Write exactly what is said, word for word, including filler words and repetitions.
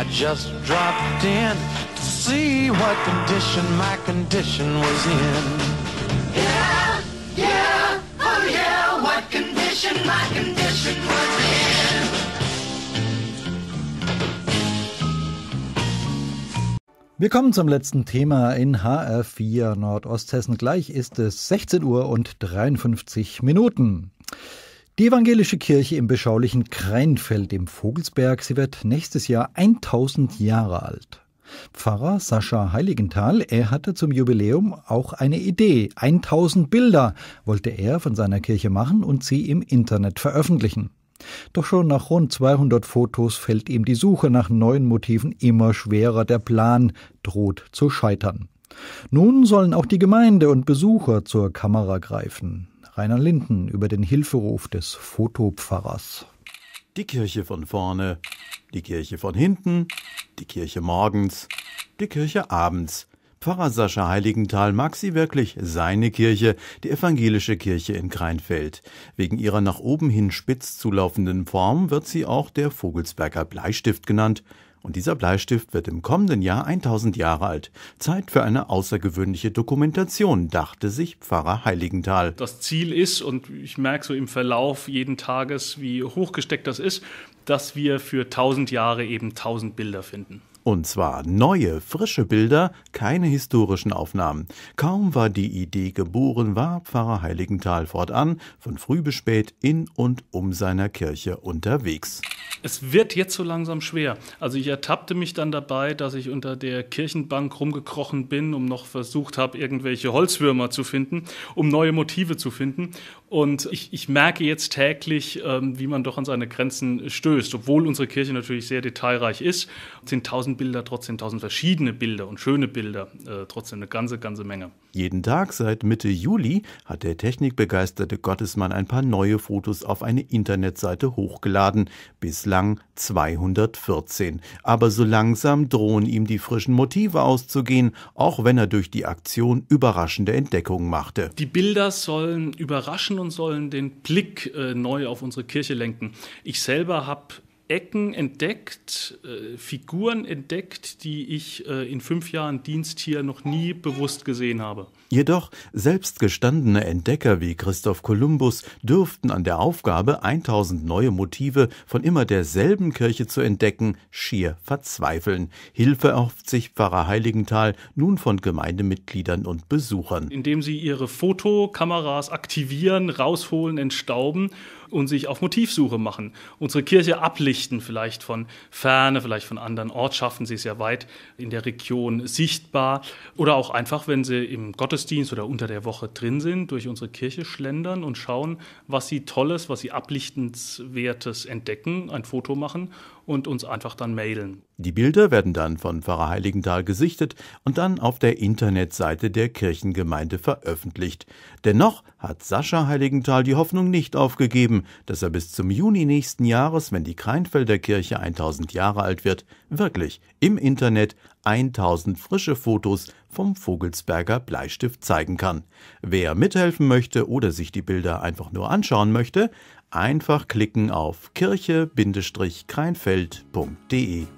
I just dropped in to see what condition my condition was in. Yeah, yeah, oh yeah, what condition my condition was in. Wir kommen zum letzten Thema in H R vier Nordosthessen. Gleich ist es sechzehn Uhr und dreiundfünfzig Minuten. Die evangelische Kirche im beschaulichen Crainfeld im Vogelsberg, sie wird nächstes Jahr tausend Jahre alt. Pfarrer Sascha Heiligenthal, er hatte zum Jubiläum auch eine Idee. tausend Bilder wollte er von seiner Kirche machen und sie im Internet veröffentlichen. Doch schon nach rund zweihundert Fotos fällt ihm die Suche nach neuen Motiven immer schwerer. Der Plan droht zu scheitern. Nun sollen auch die Gemeinde und Besucher zur Kamera greifen. Rainer Linden über den Hilferuf des Fotopfarrers. Die Kirche von vorne, die Kirche von hinten, die Kirche morgens, die Kirche abends. Pfarrer Sascha Heiligenthal mag sie wirklich, seine Kirche, die evangelische Kirche in Crainfeld. Wegen ihrer nach oben hin spitz zulaufenden Form wird sie auch der Vogelsberger Bleistift genannt. Und dieser Bleistift wird im kommenden Jahr tausend Jahre alt. Zeit für eine außergewöhnliche Dokumentation, dachte sich Pfarrer Heiligenthal. Das Ziel ist, und ich merke so im Verlauf jeden Tages, wie hochgesteckt das ist, dass wir für tausend Jahre eben tausend Bilder finden. Und zwar neue, frische Bilder, keine historischen Aufnahmen. Kaum war die Idee geboren, war Pfarrer Heiligenthal fortan von früh bis spät in und um seiner Kirche unterwegs. Es wird jetzt so langsam schwer. Also ich ertappte mich dann dabei, dass ich unter der Kirchenbank rumgekrochen bin, um noch versucht habe, irgendwelche Holzwürmer zu finden, um neue Motive zu finden. Und ich, ich merke jetzt täglich, wie man doch an seine Grenzen stößt. Obwohl unsere Kirche natürlich sehr detailreich ist, sind tausend Bilder, trotzdem tausend verschiedene Bilder und schöne Bilder, äh, trotzdem eine ganze, ganze Menge. Jeden Tag seit Mitte Juli hat der technikbegeisterte Gottesmann ein paar neue Fotos auf eine Internetseite hochgeladen. Bislang zweihundertvierzehn. Aber so langsam drohen ihm die frischen Motive auszugehen, auch wenn er durch die Aktion überraschende Entdeckungen machte. Die Bilder sollen überraschen und sollen den Blick äh, neu auf unsere Kirche lenken. Ich selber habe Ecken entdeckt, äh, Figuren entdeckt, die ich äh, in fünf Jahren Dienst hier noch nie bewusst gesehen habe. Jedoch selbst gestandene Entdecker wie Christoph Kolumbus dürften an der Aufgabe, tausend neue Motive von immer derselben Kirche zu entdecken, schier verzweifeln. Hilfe erhofft sich Pfarrer Heiligenthal nun von Gemeindemitgliedern und Besuchern. Indem sie ihre Fotokameras aktivieren, rausholen, entstauben und sich auf Motivsuche machen. Unsere Kirche ablichten. Vielleicht von Ferne, vielleicht von anderen Ortschaften, sie ist ja weit in der Region sichtbar. Oder auch einfach, wenn sie im Gottesdienst oder unter der Woche drin sind, durch unsere Kirche schlendern und schauen, was sie Tolles, was sie Ablichtenswertes entdecken, ein Foto machen und uns einfach dann mailen. Die Bilder werden dann von Pfarrer Heiligenthal gesichtet und dann auf der Internetseite der Kirchengemeinde veröffentlicht. Dennoch hat Sascha Heiligenthal die Hoffnung nicht aufgegeben, dass er bis zum Juni nächsten Jahres, wenn die Crainfelder Kirche tausend Jahre alt wird, wirklich im Internet tausend frische Fotos vom Vogelsberger Bleistift zeigen kann. Wer mithelfen möchte oder sich die Bilder einfach nur anschauen möchte, einfach klicken auf kirche Bindestrich crainfeld Punkt de.